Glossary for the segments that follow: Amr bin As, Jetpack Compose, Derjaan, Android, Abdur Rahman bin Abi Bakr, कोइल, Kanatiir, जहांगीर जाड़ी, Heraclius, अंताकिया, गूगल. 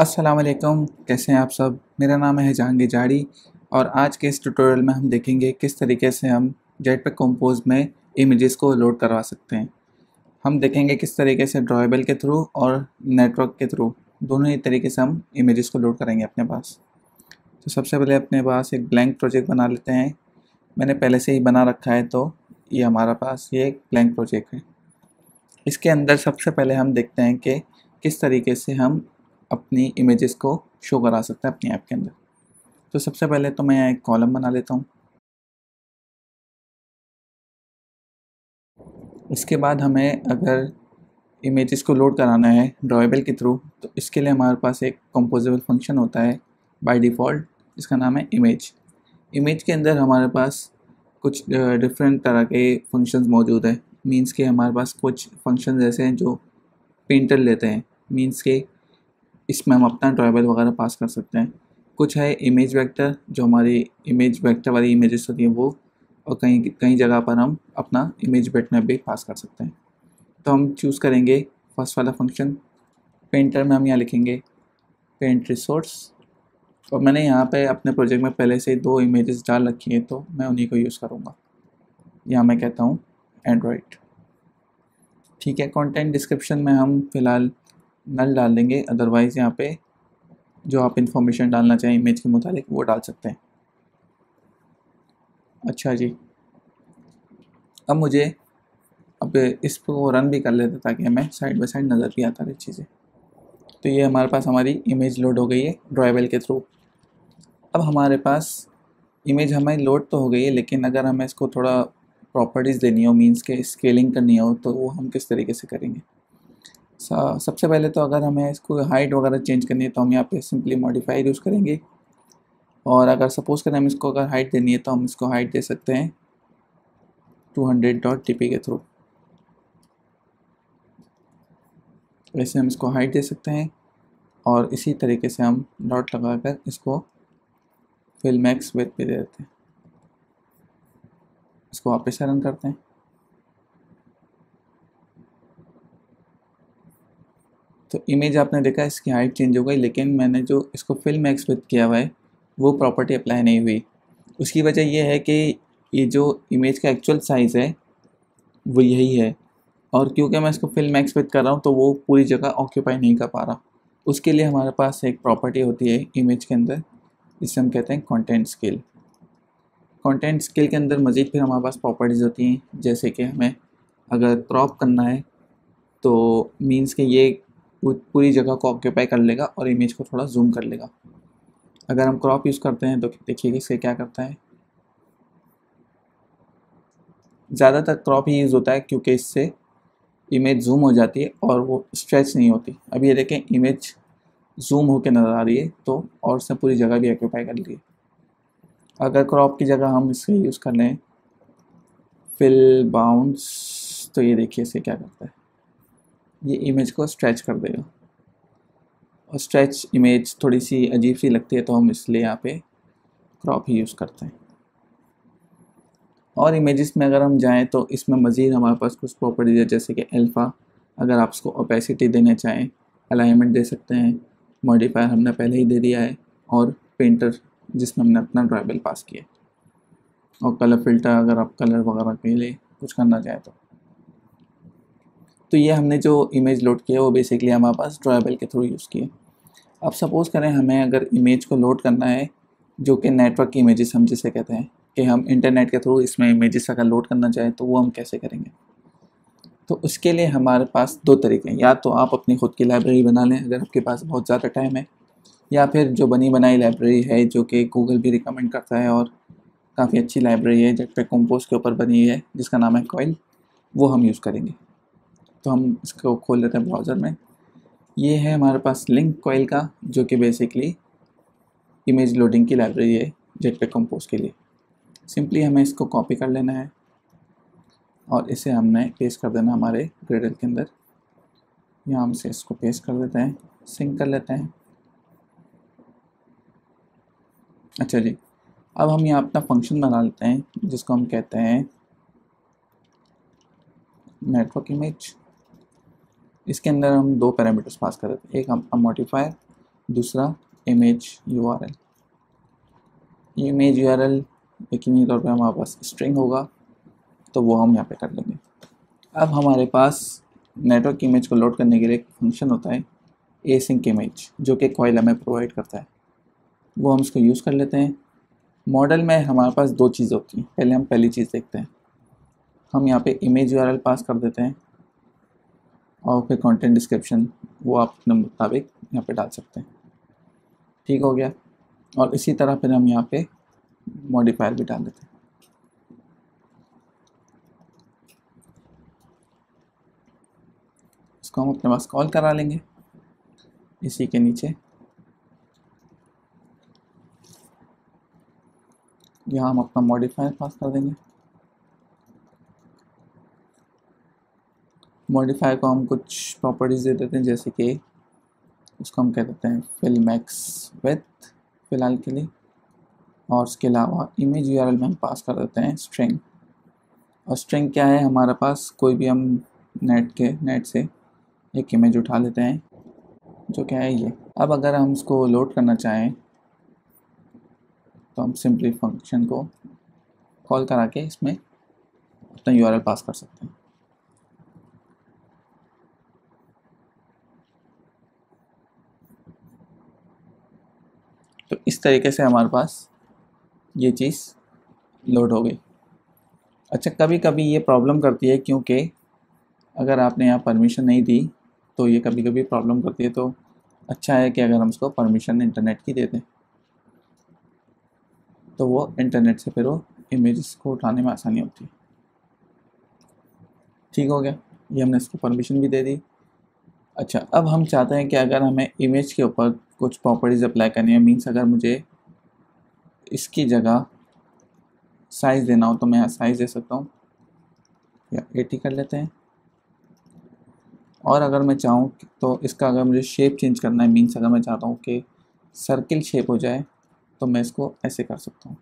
अस्सलाम वालेकुम, कैसे हैं आप सब। मेरा नाम है जहांगीर जाड़ी और आज के इस ट्यूटोरियल में हम देखेंगे किस तरीके से हम जेटपैक कंपोज में इमेजेस को लोड करवा सकते हैं। हम देखेंगे किस तरीके से ड्राएबल के थ्रू और नेटवर्क के थ्रू दोनों ही तरीके से हम इमेजेस को लोड करेंगे अपने पास। तो सबसे पहले अपने पास एक ब्लैंक प्रोजेक्ट बना लेते हैं। मैंने पहले से ही बना रखा है, तो ये हमारा पास ये एक ब्लैंक प्रोजेक्ट है। इसके अंदर सबसे पहले हम देखते हैं कि किस तरीके से हम अपनी इमेजेस को शो करा सकते हैं अपनी ऐप के अंदर। तो सबसे पहले तो मैं यहाँ एक कॉलम बना लेता हूँ। इसके बाद हमें अगर इमेजेस को लोड कराना है ड्राएबल के थ्रू, तो इसके लिए हमारे पास एक कंपोजेबल फंक्शन होता है बाय डिफ़ॉल्ट, जिसका नाम है इमेज। इमेज के अंदर हमारे पास कुछ डिफरेंट तरह के फंक्शंस मौजूद है। मींस के हमारे पास कुछ फंक्शंस ऐसे हैं जो पेंटर लेते हैं, मींस के इसमें हम अपना ड्राएबल वगैरह पास कर सकते हैं। कुछ है इमेज वेक्टर, जो हमारी इमेज वेक्टर वाली इमेजेस होती हैं वो, और कई जगह पर हम अपना इमेज वेक्टर भी पास कर सकते हैं। तो हम चूज़ करेंगे फर्स्ट वाला फंक्शन। पेंटर में हम यहाँ लिखेंगे पेंट रिसोर्स, और मैंने यहाँ पे अपने प्रोजेक्ट में पहले से दो इमेजेस डाल रखी हैं, तो मैं उन्हीं को यूज़ करूँगा। यहाँ मैं कहता हूँ एंड्रॉयड, ठीक है। कंटेंट डिस्क्रिप्शन में हम फ़िलहाल नल डाल देंगे, अदरवाइज़ यहाँ पे जो आप इन्फॉर्मेशन डालना चाहें इमेज के मुताबिक वो डाल सकते हैं। अच्छा जी, अब मुझे इसको रन भी कर लेते ताकि हमें साइड बाय साइड नज़र भी आता रहे चीज़ें। तो ये हमारे पास हमारी इमेज लोड हो गई है ड्राएबल के थ्रू। अब हमारे पास इमेज हमारी लोड तो हो गई है, लेकिन अगर हमें इसको थोड़ा प्रॉपर्टीज़ देनी हो, मीन्स के स्केलिंग करनी हो, तो वो हम किस तरीके से करेंगे। सबसे पहले तो अगर हमें इसको हाइट वगैरह चेंज करनी है तो हम यहाँ पे सिंपली मॉडिफाई यूज़ करेंगे, और अगर सपोज़ करें हम इसको अगर हाइट देनी है तो हम इसको हाइट दे सकते हैं 200.tp के थ्रू। वैसे हम इसको हाइट दे सकते हैं, और इसी तरीके से हम डॉट लगा कर इसको फिल मैक्स विड्थ पे दे देते हैं। इसको वापस रन करते हैं। तो इमेज आपने देखा इसकी हाइट चेंज हो गई, लेकिन मैंने जो इसको फिल मैक्स विड्थ किया हुआ है वो प्रॉपर्टी अप्लाई नहीं हुई। उसकी वजह यह है कि ये जो इमेज का एक्चुअल साइज़ है वो यही है, और क्योंकि मैं इसको फिल मैक्स विड्थ कर रहा हूँ तो वो पूरी जगह ऑक्यूपाई नहीं कर पा रहा। उसके लिए हमारे पास एक प्रॉपर्टी होती है इमेज के अंदर, जिसे हम कहते हैं कॉन्टेंट स्केल। कॉन्टेंट स्केल के अंदर मज़ीद फिर हमारे पास प्रॉपर्टीज़ होती हैं, जैसे कि हमें अगर क्रॉप करना है तो मीन्स कि ये पूरी जगह को ऑक्यूपाई कर लेगा और इमेज को थोड़ा जूम कर लेगा। अगर हम क्रॉप यूज़ करते हैं तो देखिए इससे क्या करता है। ज़्यादातर क्रॉप ही यूज़ होता है क्योंकि इससे इमेज जूम हो जाती है और वो स्ट्रेच नहीं होती। अब ये देखें इमेज जूम होकर नज़र आ रही है, तो और से पूरी जगह भी ऑक्यूपाई कर ली है। अगर क्रॉप की जगह हम इससे यूज़ कर लें फिल बाउंड्स, तो ये देखिए इससे क्या करता है, ये इमेज को स्ट्रेच कर देगा, और स्ट्रेच इमेज थोड़ी सी अजीब सी लगती है, तो हम इसलिए यहाँ पे क्रॉप ही यूज़ करते हैं। और इमेजेस में अगर हम जाएं तो इसमें मज़ीद हमारे पास कुछ प्रॉपर्टीज़ है, जैसे कि अल्फ़ा, अगर आप इसको ओपेसिटी देना चाहें अलाइनमेंट दे सकते हैं। मॉडिफायर हमने पहले ही दे दिया है, और पेंटर जिसमें हमने अपना ड्राएबल पास किया, और कलर फिल्टर अगर आप कलर वगैरह के लिए कुछ करना चाहें तो ये हमने जो इमेज लोड किया है वो बेसिकली हमारे पास ड्राएबल के थ्रू यूज़ किए। अब सपोज़ करें हमें अगर इमेज को लोड करना है, जो कि नेटवर्क की इमेजेस हम जिसे कहते हैं, कि हम इंटरनेट के थ्रू इसमें इमेजेस अगर लोड करना चाहें तो वो हम कैसे करेंगे। तो उसके लिए हमारे पास दो तरीके हैं, या तो आप अपनी ख़ुद की लाइब्रेरी बना लें अगर आपके पास बहुत ज़्यादा टाइम है, या फिर जो बनी बनाई लाइब्रेरी है जो कि गूगल भी रिकमेंड करता है, और काफ़ी अच्छी लाइब्रेरी है जेटपैक कंपोज के ऊपर बनी है जिसका नाम है कोइल, वो हम यूज़ करेंगे। तो हम इसको खोल लेते हैं ब्राउज़र में। ये है हमारे पास लिंक कोइल का, जो कि बेसिकली इमेज लोडिंग की लाइब्रेरी है जेटपैक कंपोज के लिए। सिंपली हमें इसको कॉपी कर लेना है और इसे हमने पेस्ट कर देना हमारे ग्रेडल के अंदर। यहाँ हम से इसको पेस्ट कर देते हैं, सिंक कर लेते हैं। अच्छा जी, अब हम यहाँ अपना फंक्शन बना लेते हैं जिसको हम कहते हैं नेटवर्क इमेज। इसके अंदर हम दो पैरामीटर्स पास कर देते हैं, एक हम मॉडिफायर दूसरा इमेज यूआरएल। ये इमेज यूआरएल यकीनी तौर पे हमारे पास स्ट्रिंग होगा तो वो हम यहाँ पे कर लेंगे। अब हमारे पास नेटवर्क इमेज को लोड करने के लिए एक फंक्शन होता है एसिंक इमेज, जो कि कोइल हमें प्रोवाइड करता है, वो हम इसको यूज़ कर लेते हैं। मॉडल में हमारे पास दो चीज़ें होती हैं, पहले हम पहली चीज़ देखते हैं। हम यहाँ पे इमेज यूआरएल पास कर देते हैं और फिर कंटेंट डिस्क्रिप्शन वो आप अपने मुताबिक यहाँ पे डाल सकते हैं। ठीक हो गया। और इसी तरह फिर हम यहाँ पे मॉडिफायर भी डाल देते हैं। इसको हम अपने पास कॉल करा लेंगे इसी के नीचे। यहाँ हम अपना मॉडिफायर पास कर देंगे। मॉडिफायर को हम कुछ प्रॉपर्टीज़ दे देते हैं, जैसे कि उसको हम कह देते हैं फिल मैक्स विड्थ फ़िलहाल के लिए, और उसके अलावा इमेज यूआरएल में हम पास कर देते हैं स्ट्रिंग। और स्ट्रिंग क्या है, हमारे पास कोई भी हम नेट से एक इमेज उठा लेते हैं, जो क्या है ये। अब अगर हम इसको लोड करना चाहें तो हम सिंपली फंक्शन को कॉल करा के इसमें अपना यूआरएल पास कर सकते हैं। तो इस तरीके से हमारे पास ये चीज़ लोड हो गई। अच्छा, कभी कभी ये प्रॉब्लम करती है, क्योंकि अगर आपने यहाँ परमिशन नहीं दी तो ये कभी कभी प्रॉब्लम करती है। तो अच्छा है कि अगर हम उसको परमिशन इंटरनेट की दे दें तो वो इंटरनेट से फिर वो इमेज को उठाने में आसानी होती है। ठीक हो गया, ये हमने इसको परमिशन भी दे दी। अच्छा, अब हम चाहते हैं कि अगर हमें इमेज के ऊपर कुछ प्रॉपर्टीज़ अप्लाई करनी है, मीन्स अगर मुझे इसकी जगह साइज़ देना हो तो मैं साइज़ दे सकता हूँ, या 80 कर लेते हैं। और अगर मैं चाहूँ तो इसका अगर मुझे शेप चेंज करना है, मीन्स अगर मैं चाहता हूँ कि सर्किल शेप हो जाए तो मैं इसको ऐसे कर सकता हूँ।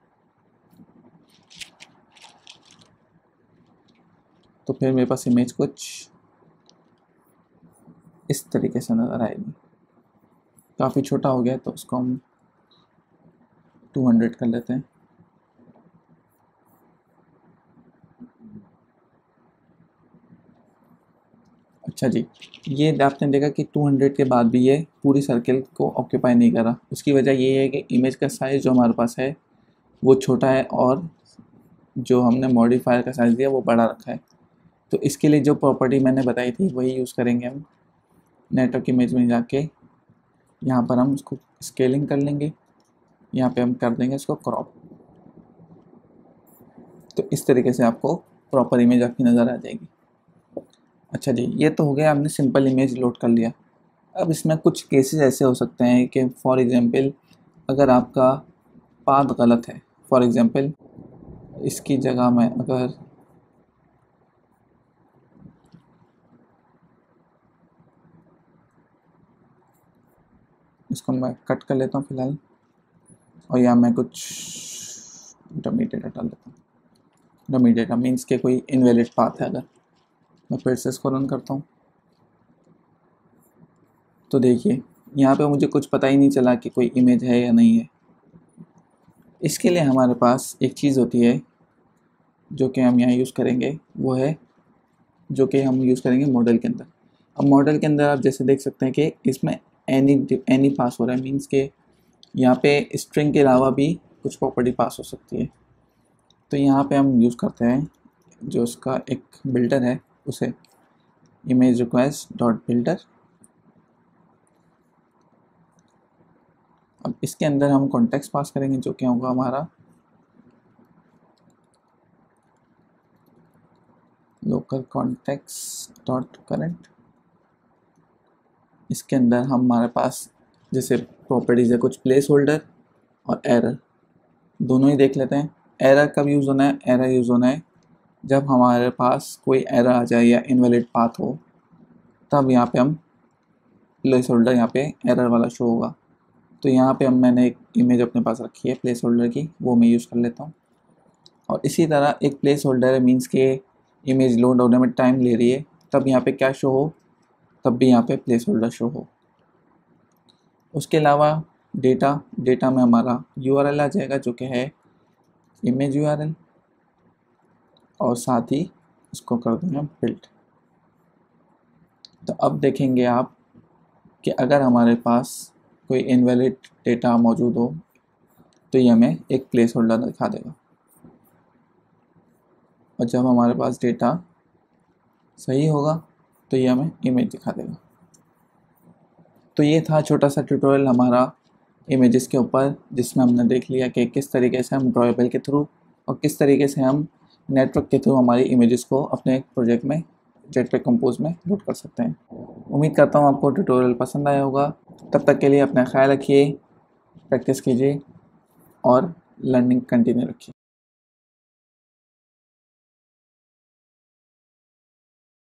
तो फिर मेरे पास इमेज कुछ इस तरीके से नज़र आएगी। काफ़ी छोटा हो गया तो उसको हम 200 कर लेते हैं। अच्छा जी, ये आपने देखा कि 200 के बाद भी ये पूरी सर्किल को ऑक्यूपाई नहीं करा। उसकी वजह ये है कि इमेज का साइज़ जो हमारे पास है वो छोटा है और जो हमने मॉडिफायर का साइज़ दिया वो बड़ा रखा है। तो इसके लिए जो प्रॉपर्टी मैंने बताई थी वही यूज़ करेंगे हम। नेटवर्क इमेज में जाके यहाँ पर हम उसको स्केलिंग कर लेंगे, यहाँ पे हम कर देंगे इसको क्रॉप। तो इस तरीके से आपको प्रॉपर इमेज आपकी नज़र आ जाएगी। अच्छा जी, ये तो हो गया, आपने सिंपल इमेज लोड कर लिया। अब इसमें कुछ केसेस ऐसे हो सकते हैं कि फॉर एग्ज़ाम्पल अगर आपका पाथ गलत है, फॉर एग्ज़ाम्पल इसकी जगह में अगर इसको मैं कट कर लेता हूँ फ़िलहाल, और या मैं कुछ डमी डेटा डाल देता हूँ। डमी डेटा मीन्स के कोई इनवैलिड पाथ है। अगर मैं फिर से इसको रन करता हूँ तो देखिए यहाँ पे मुझे कुछ पता ही नहीं चला कि कोई इमेज है या नहीं है। इसके लिए हमारे पास एक चीज़ होती है जो कि हम यहाँ यूज़ करेंगे, वो है जो कि हम यूज़ करेंगे मॉडल के अंदर। अब मॉडल के अंदर आप जैसे देख सकते हैं कि इसमें एनी पास हो रहा है, मीन्स के यहाँ पे स्ट्रिंग के अलावा भी कुछ प्रॉपर्टी पास हो सकती है। तो यहाँ पे हम यूज़ करते हैं जो उसका एक बिल्डर है, उसे इमेज रिक्वेस्ट डॉट बिल्डर। अब इसके अंदर हम कॉन्टेक्स्ट पास करेंगे, जो क्या होगा हमारा लोकल कॉन्टेक्स्ट डॉट करंट। इसके अंदर हमारे पास जैसे प्रॉपर्टीज़ है कुछ प्लेस होल्डर और एरर, दोनों ही देख लेते हैं। एरर कब यूज़ होना है? एरर यूज़ होना है जब हमारे पास कोई एरर आ जाए या इनवैलिड पाथ हो, तब यहाँ पे हम प्लेस होल्डर, यहाँ पे एरर वाला शो होगा। तो यहाँ पे मैंने एक इमेज अपने पास रखी है प्लेस होल्डर की, वो मैं यूज़ कर लेता हूँ। और इसी तरह एक प्लेस होल्डर है, मीन्स के इमेज लोड होने में टाइम ले रही है, तब यहाँ पर क्या शो हो, तब भी यहाँ पे प्लेस होल्डर शो हो। उसके अलावा डेटा में हमारा यूआरएल आ जाएगा जो कि है इमेज यूआरएल, और साथ ही इसको कर देंगे बिल्ड। तो अब देखेंगे आप कि अगर हमारे पास कोई इनवैलिड डेटा मौजूद हो तो ये हमें एक प्लेस होल्डर दिखा देगा, और जब हमारे पास डेटा सही होगा तो ये हमें इमेज दिखा देगा। तो ये था छोटा सा ट्यूटोरियल हमारा इमेजेस के ऊपर, जिसमें हमने देख लिया कि किस तरीके से हम ड्रॉएबल के थ्रू और किस तरीके से हम नेटवर्क के थ्रू हमारी इमेजेस को अपने प्रोजेक्ट में जेटपैक कंपोज में लोड कर सकते हैं। उम्मीद करता हूँ आपको ट्यूटोरियल पसंद आया होगा। तब तक के लिए अपना ख्याल रखिए, प्रैक्टिस कीजिए और लर्निंग कंटिन्यू रखिए।